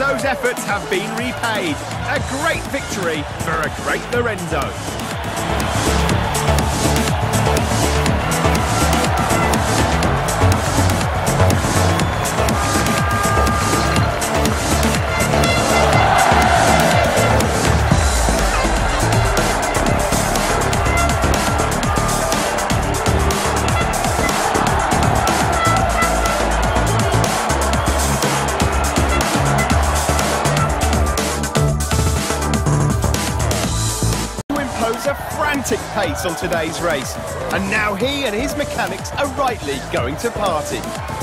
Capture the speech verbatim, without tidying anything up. Lorenzo's efforts have been repaid. A great victory for a great Lorenzo. A frantic pace on today's race, and now he and his mechanics are rightly going to party.